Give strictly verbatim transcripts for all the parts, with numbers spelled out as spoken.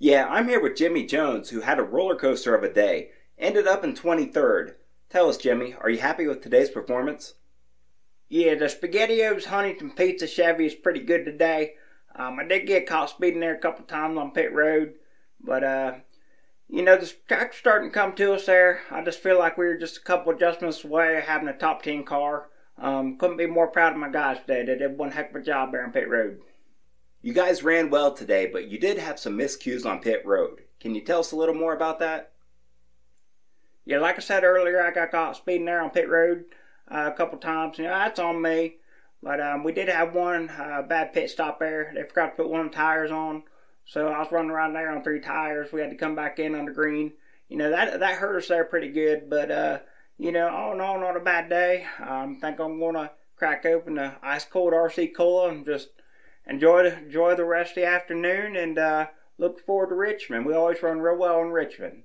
Yeah, I'm here with Jimmy Jones, who had a roller coaster of a day. Ended up in twenty-third. Tell us, Jimmy, are you happy with today's performance? Yeah, the SpaghettiOs Huntington Pizza Chevy is pretty good today. Um, I did get caught speeding there a couple times on Pitt Road, but uh, you know, the track's starting to come to us there. I just feel like we were just a couple adjustments away having a top ten car. Um, couldn't be more proud of my guys today. They did one heck of a job there on Pitt Road. You guys ran well today, but you did have some miscues on Pitt Road. Can you tell us a little more about that? Yeah, like I said earlier, I got caught speeding there on Pitt Road. Uh, a couple times, you know, that's on me, but um, we did have one uh, bad pit stop there. They forgot to put one of the tires on, so I was running around there on three tires. We had to come back in on the green. You know, that that hurt us there pretty good, but uh, you know, all in all, not a bad day. I um, think I'm gonna crack open the ice cold R C Cola and just enjoy the, enjoy the rest of the afternoon, and uh, look forward to Richmond. We always run real well in Richmond.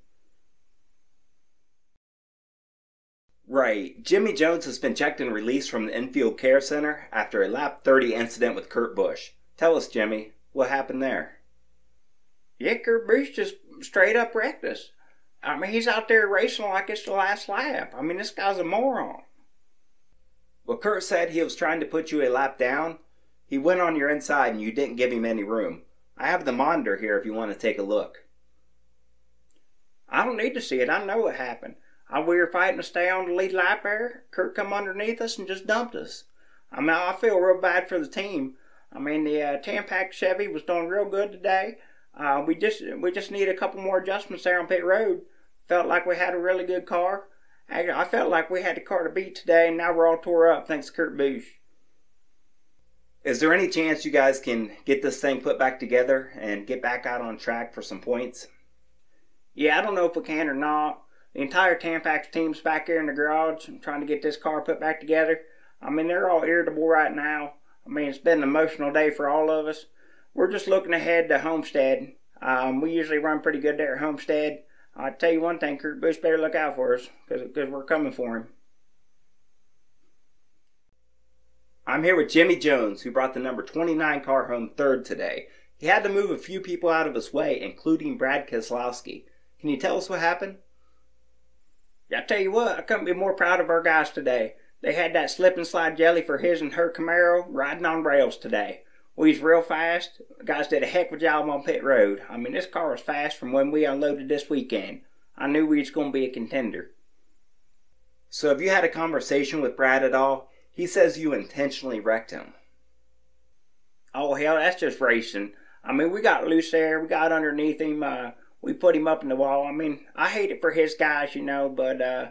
Right. Jimmy Jones has been checked and released from the infield care center after a lap thirty incident with Kurt Busch. Tell us, Jimmy, what happened there? Yeah, Kurt Busch just straight up wrecked us. I mean, he's out there racing like it's the last lap. I mean, this guy's a moron. Well, Kurt said he was trying to put you a lap down. He went on your inside and you didn't give him any room. I have the monitor here if you want to take a look. I don't need to see it. I know what happened. We were fighting to stay on the lead lap there. Kurt come underneath us and just dumped us. I mean, I feel real bad for the team. I mean, the uh, Tampax Chevy was doing real good today. Uh, we just we just need a couple more adjustments there on Pitt Road. Felt like we had a really good car. I, I felt like we had the car to beat today, and now we're all tore up thanks to Kurt Busch. Is there any chance you guys can get this thing put back together and get back out on track for some points? Yeah, I don't know if we can or not. The entire Tampax team's back here in the garage and trying to get this car put back together. I mean, they're all irritable right now. I mean, it's been an emotional day for all of us. We're just looking ahead to Homestead. Um, we usually run pretty good there at Homestead. I tell you one thing, Kurt Busch better look out for us because we're coming for him. I'm here with Jimmy Jones, who brought the number twenty-nine car home third today. He had to move a few people out of his way, including Brad Keselowski. Can you tell us what happened? I tell you what, I couldn't be more proud of our guys today. They had that slip and slide jelly for his and her Camaro riding on rails today. We was real fast. The guys did a heck of a job on Pitt Road. I mean, this car was fast from when we unloaded this weekend. I knew we was going to be a contender. So have you had a conversation with Brad at all? He says you intentionally wrecked him. Oh, hell, that's just racing. I mean, we got loose there. We got underneath him. Uh, We put him up in the wall. I mean, I hate it for his guys, you know, but uh,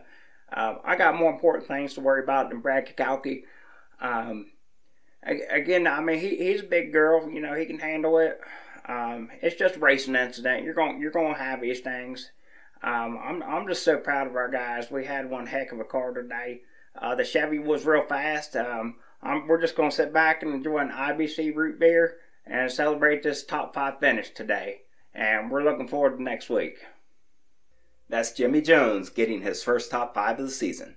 uh, I got more important things to worry about than Brad Keselowski. Um Again, I mean, he, he's a big girl. You know, he can handle it. Um, it's just a racing incident. You're going you're going to have these things. Um, I'm, I'm just so proud of our guys. We had one heck of a car today. Uh, the Chevy was real fast. Um, I'm, we're just going to sit back and enjoy an I B C root beer and celebrate this top five finish today. And we're looking forward to next week. That's Jimmy Jones getting his first top five of the season.